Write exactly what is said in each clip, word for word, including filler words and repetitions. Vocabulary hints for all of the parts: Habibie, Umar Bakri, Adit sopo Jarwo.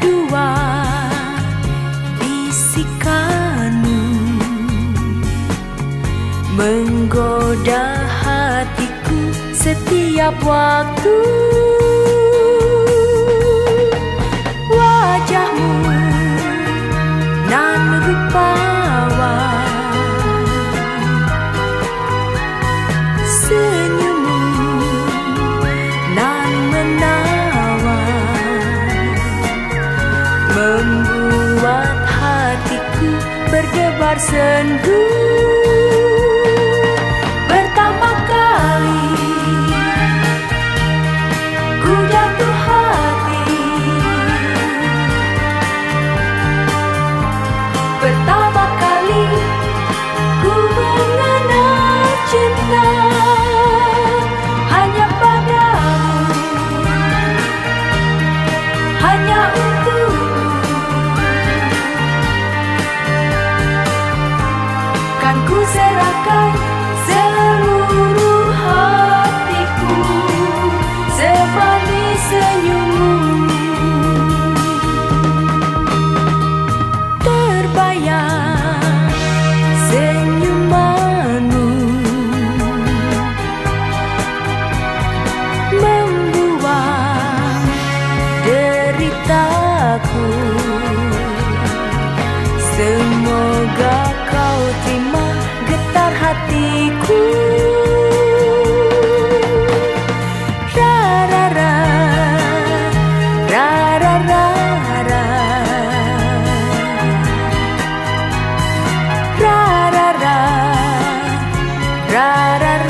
berdua, bisikanmu menggoda hatiku setiap waktu. Wajahmu nan rupawan, senyummu nan menawan, membuat hatiku berdebar sendu. Pertama kali ku jatuh hati, pertama kali ku mengenal cinta. Semoga kau terima getar hatiku. Ra ra ra, ra ra ra ra, ra ra ra, ra ra ra ra, ra ra ra ra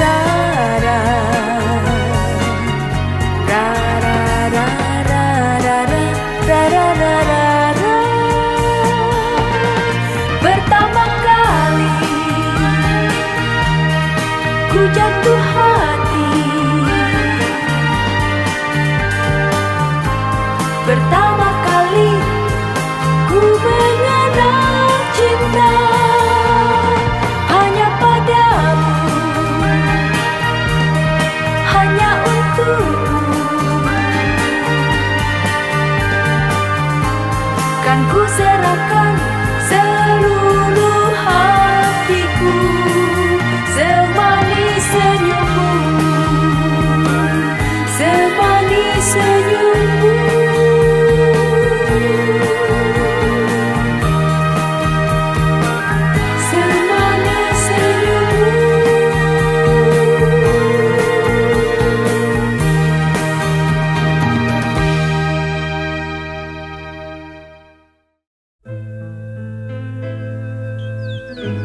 ra ra ra ra ra. Ku jatuh hati, pertama kali ku mengenal cinta, hanya padamu, hanya untukmu. Kan ku serahkan seluruh hatiku, senyummu, semanis senyummu. Semanis senyummu. Hmm.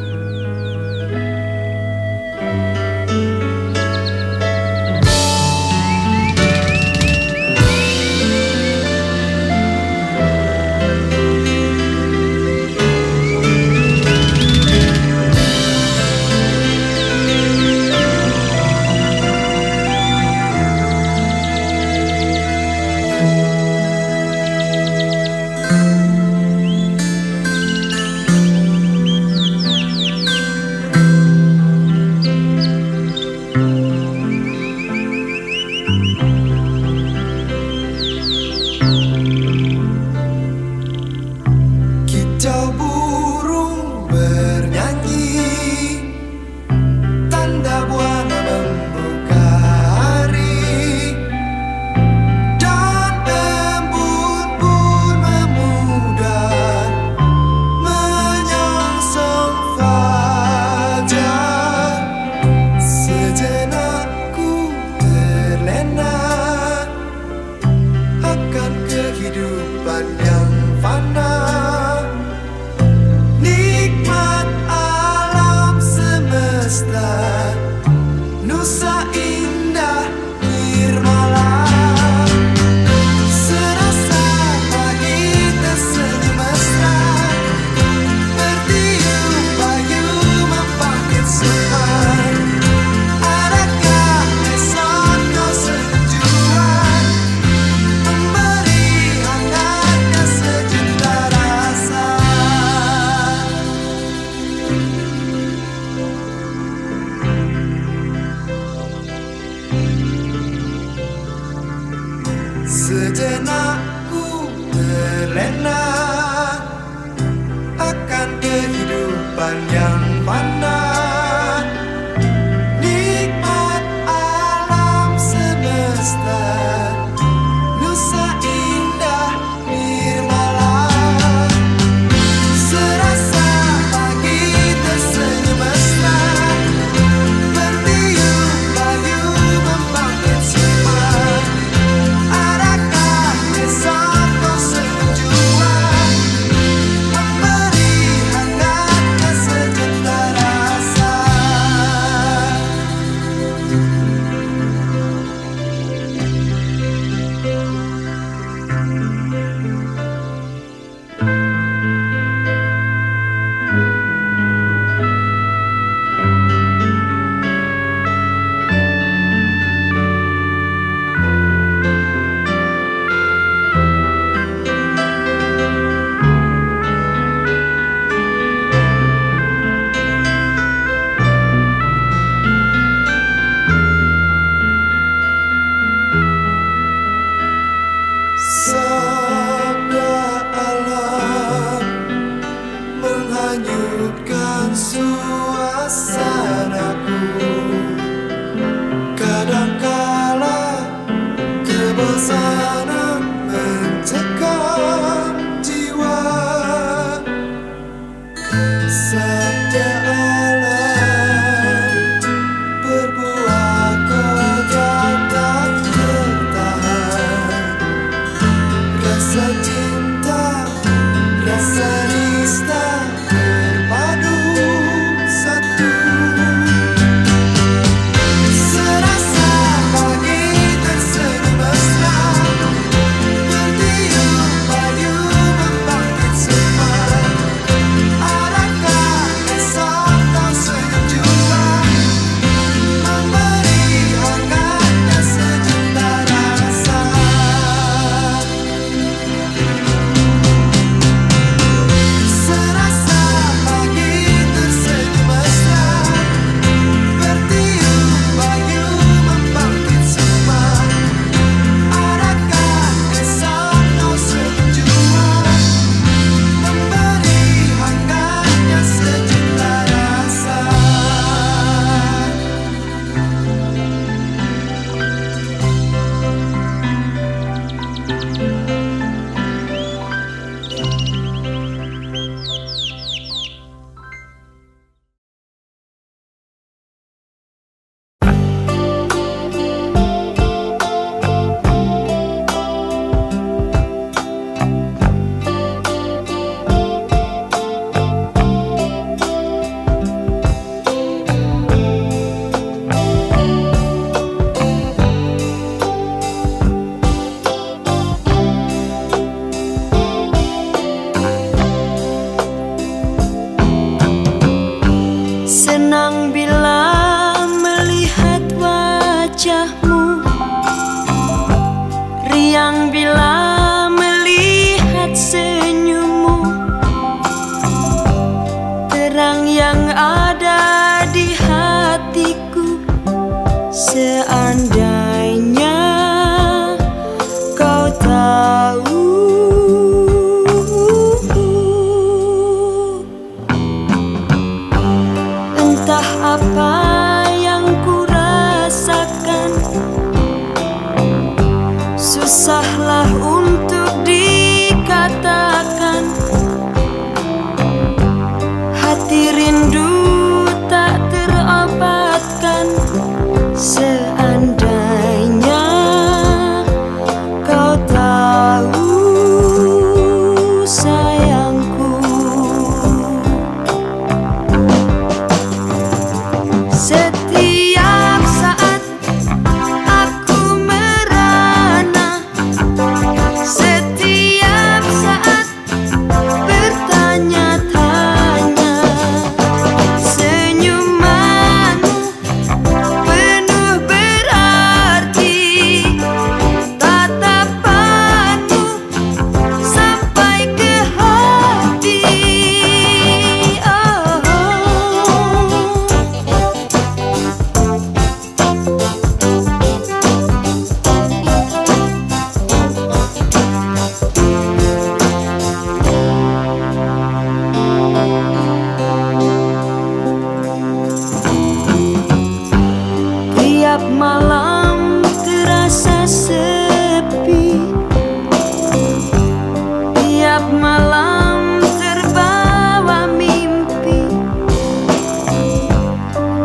malam terbawa mimpi,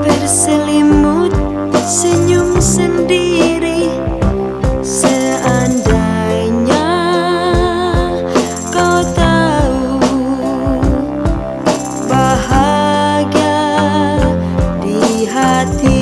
berselimut senyum sendiri. Seandainya kau tahu bahagia di hati.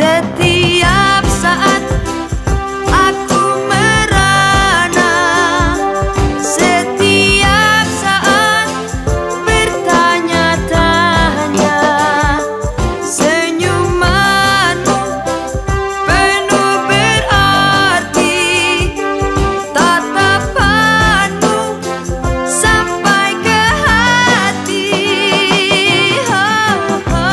Setiap saat aku merana, setiap saat bertanya-tanya. Senyumanmu penuh berarti, tatapanmu sampai ke hati. Oh, oh.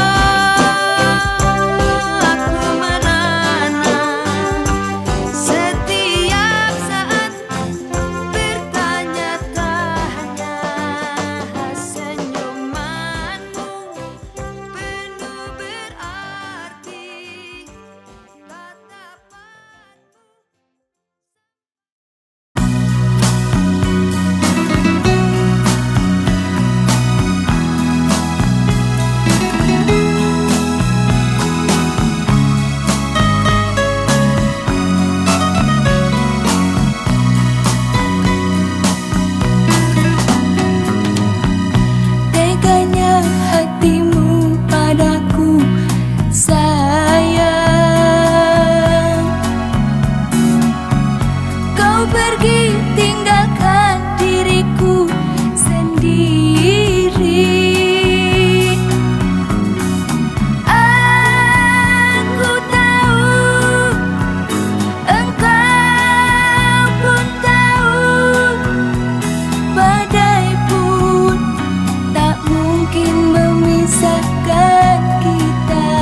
Mungkin memisahkan kita.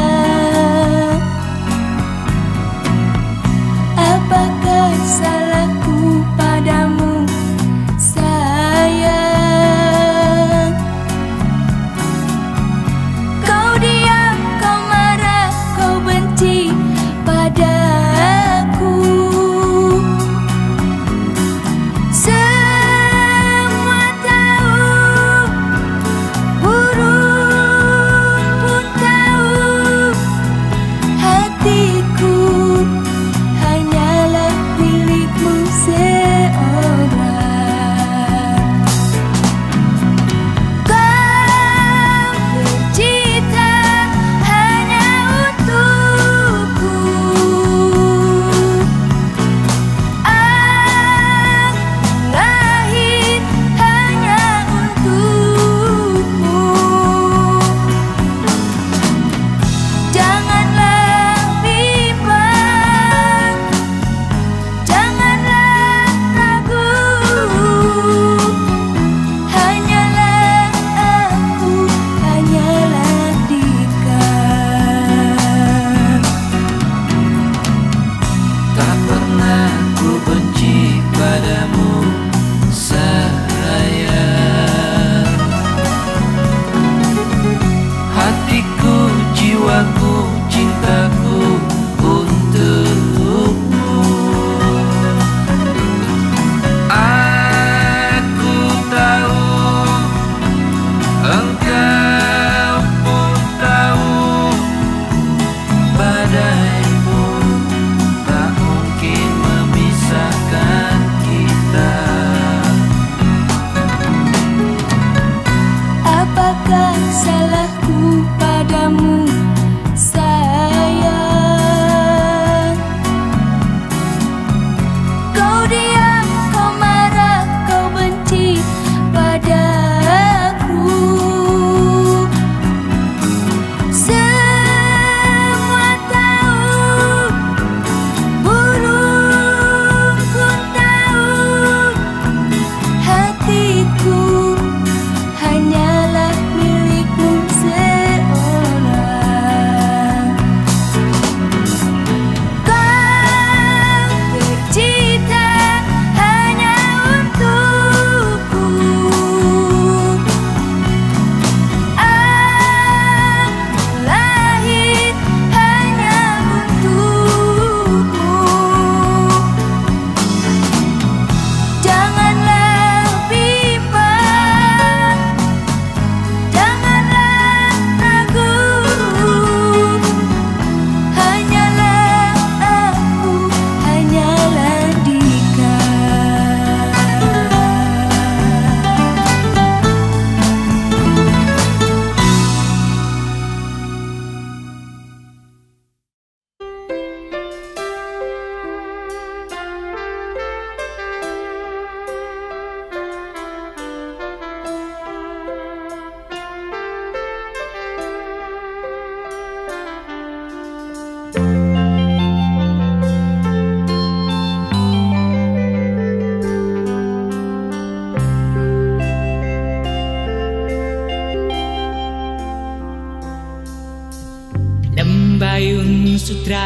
Lembayung sutra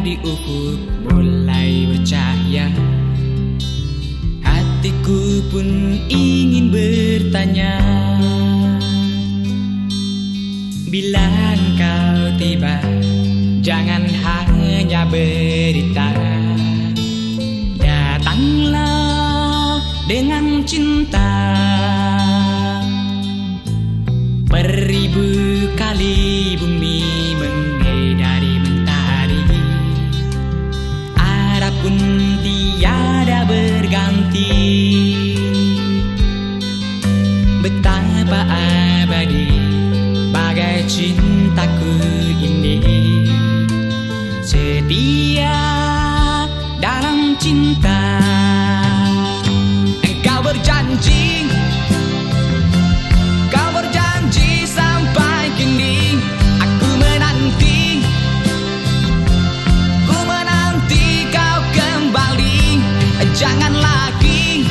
di ufuk mulai bercahaya. Hatiku pun ingin bertanya, bila engkau tiba, jangan hanya berita. Datanglah dengan cinta. Beribu kali bumi mengedari mentari, arah pun tiada berganti. Betapa abadi bagai cintaku ini, setia dalam cinta. Engkau berjanji, kau berjanji sampai kini. Aku menanti, ku menanti kau kembali. Jangan lagi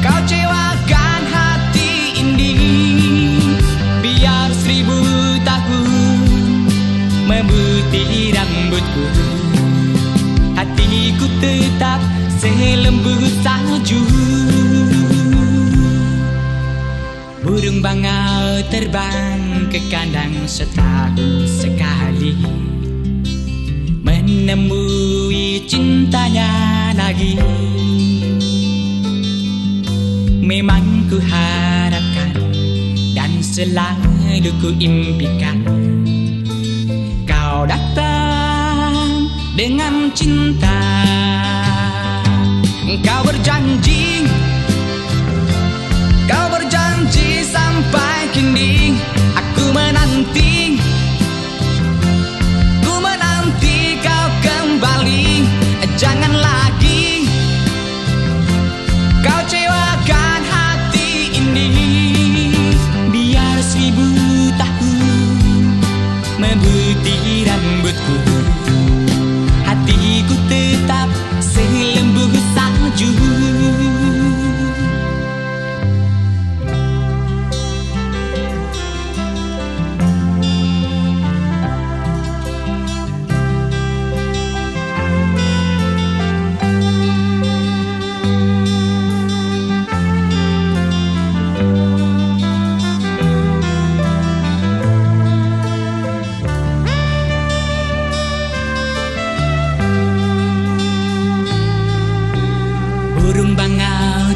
kau cewakan hati ini. Biar seribu tahun memutih rambutku, hatiku tetap selembut salju. Burung bangau terbang ke kandang setahun sekali, menemui cintanya lagi. Memang ku harapkan dan selalu ku impikan, kau datang dengan cinta. Kau berjanji, kau berjanji sampai kini. Aku menanti, ku menanti kau kembali. Jangan lagi kau cewakan hati ini. Biar seribu tahun memutih rambutku, hatiku tetap selembut salju.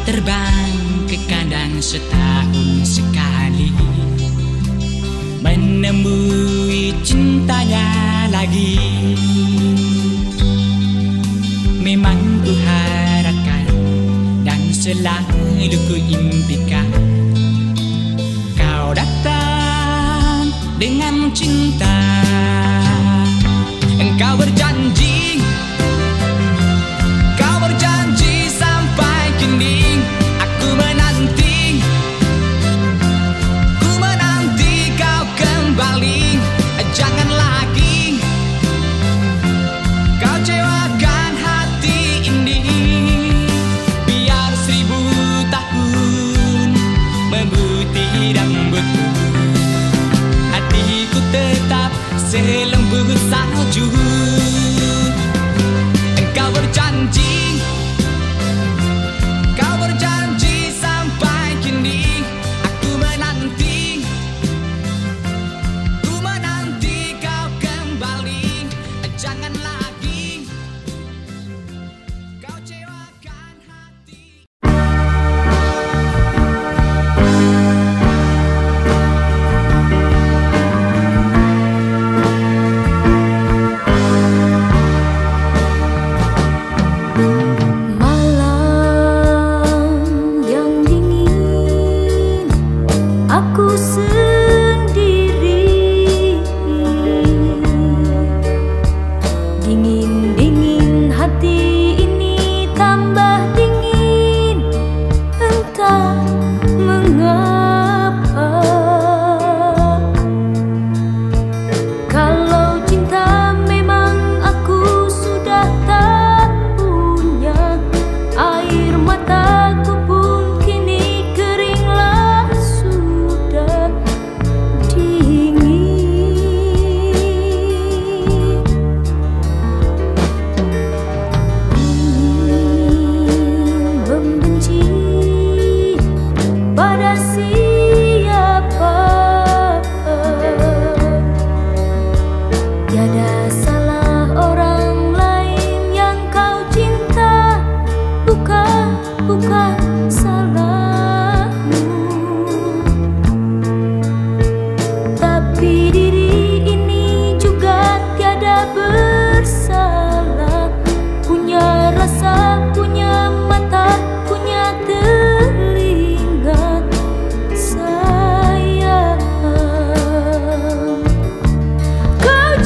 Terbang ke kandang setahun sekali, menemui cintanya lagi. Memang ku harapkan dan selalu ku impikan, kau datang dengan cinta. Engkau berjanji, kau berjanji sampai kini. Ku menanti, ku menanti kau kembali. Jangan lagi kau cewakan hati ini. Biar seribu tahun memutih rambutku, hatiku tetap selembut salju. Engkau berjanji, kau berjanji sampai kini. Aku menanti, ku menanti kau kembali. Jangan lagi kau cewakan hati. Kau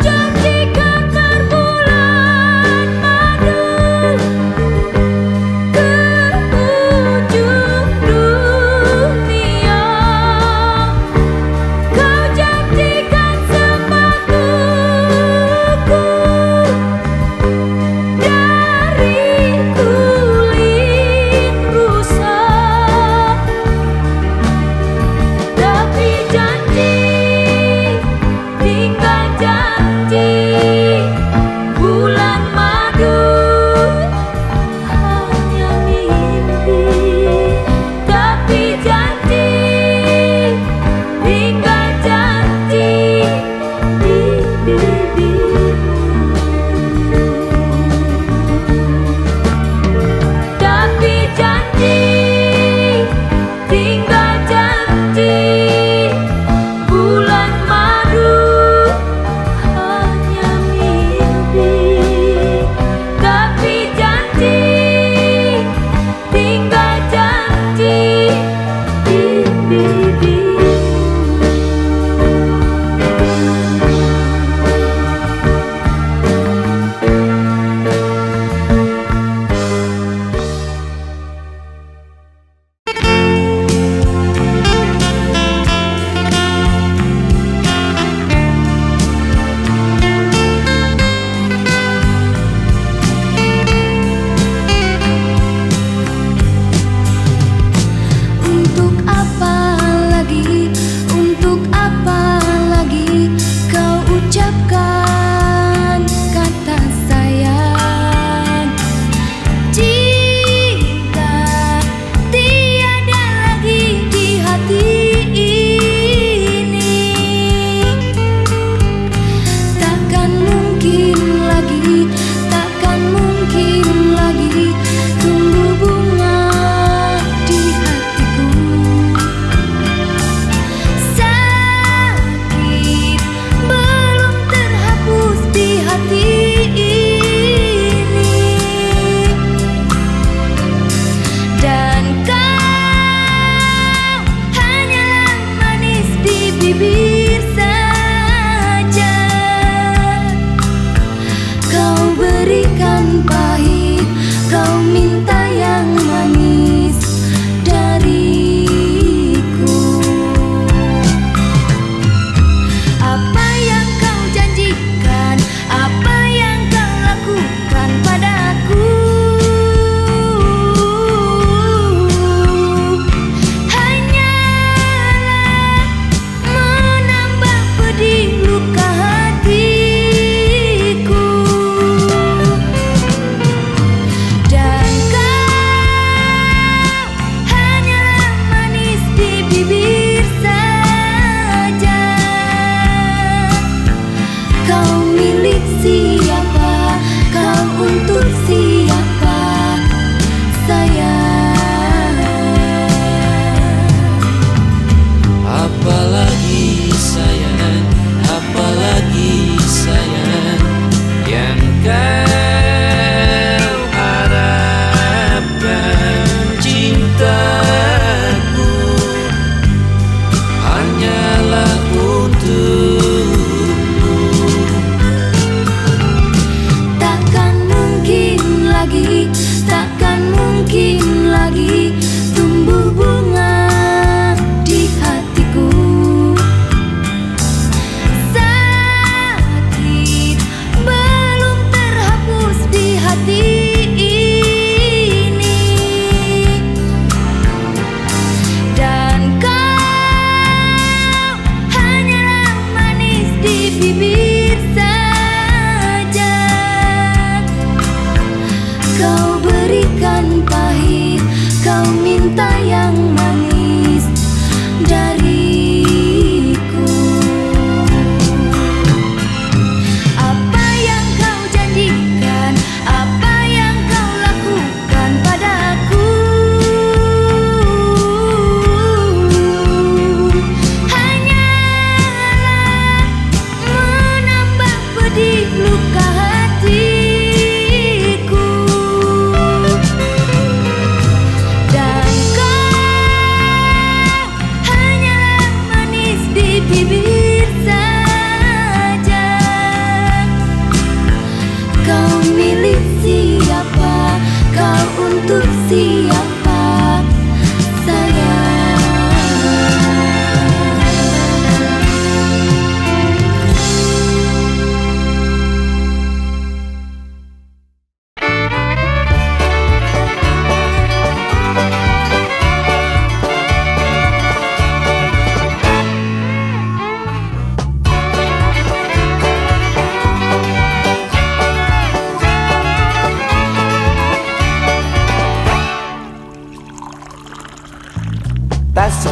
janjikan ter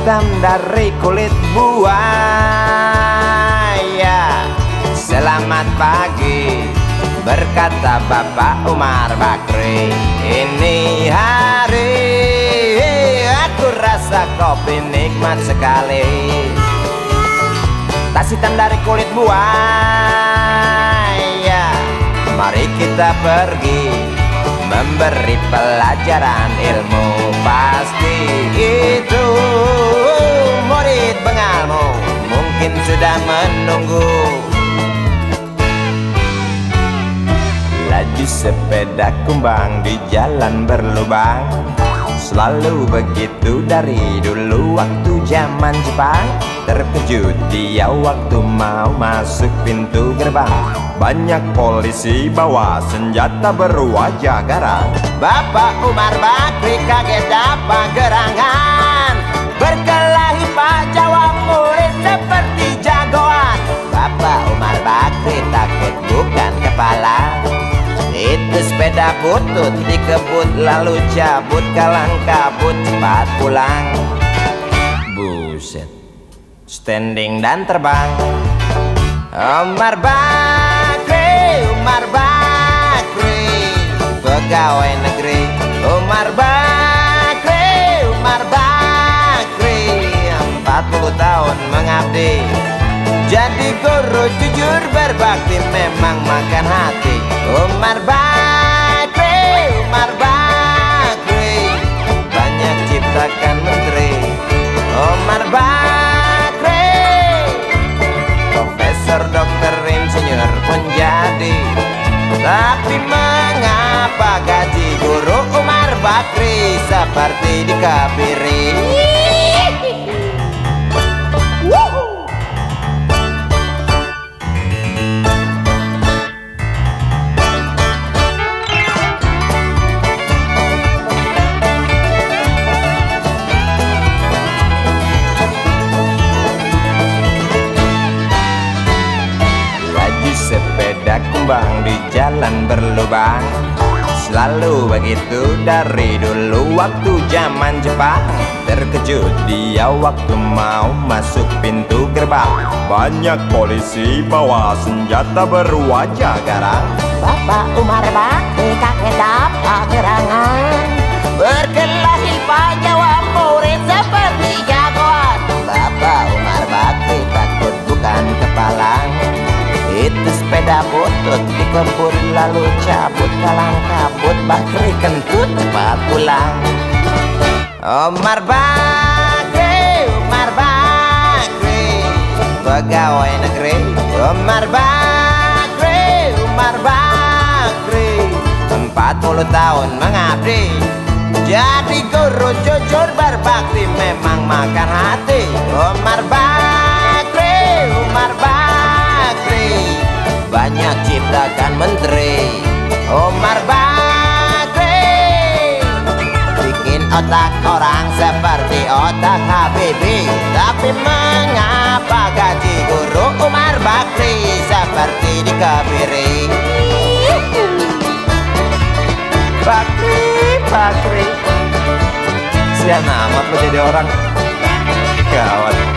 hitam dari kulit buaya. Selamat pagi, berkata Bapak Umar Bakri. Ini hari aku rasa kopi nikmat sekali. Tas hitam dari kulit buaya, mari kita pergi memberi pelajaran ilmu. Pasti itu murid pengalmu mungkin sudah menunggu. Laju sepeda kumbang di jalan berlubang, selalu begitu dari dulu waktu zaman Jepang. Terkejut dia waktu mau masuk pintu gerbang, banyak polisi bawa senjata berwajah garang. Bapak Umar Bakri kaget dapat gerangan, berkelahi pak jawab murid seperti jagoan. Bapak Umar Bakri takut bukan kepala, itu sepeda butut dikebut lalu cabut kalang kabut cepat pulang. Buset, standing dan terbang. Umar Bakri, Umar Bakri, pegawai negeri. Umar Bakri, Umar Bakri, empat puluh tahun mengabdi, jadi guru jujur berbakti memang makan hati. Umar Bakri, Umar Bakri, banyak ciptakan menteri. Umar Bakri, profesor, dokter, insinyur pun jadi. Tapi mengapa gaji guru Umar Bakri seperti dikabiri? Sepeda kumbang di jalan berlubang, selalu begitu dari dulu waktu zaman Jepang. Terkejut dia waktu mau masuk pintu gerbang, banyak polisi bawa senjata berwajah garang. Bapak Umar Bakri kaget dapat gerangan, berkelahi pak jawab murid seperti jagoan. Bapak Umar Bakri takut bukan kepala, itu sepeda butut dikebut lalu cabut kalang kabut. Bakri kentut cepat pulang. Umar Bakri, Umar Bakri, pegawai negeri. Umar Bakri, Umar Bakri, empat puluh tahun mengabdi, jadi guru jujur berbakti memang makan hati. Umar Bakri, Umar Bakri, banyak ciptakan menteri. Umar Bakri bikin otak orang seperti otak Habibie. Tapi mengapa gaji guru Umar Bakri seperti dikebiri? Bakri, Bakri, siapa amat lo jadi orang gawat.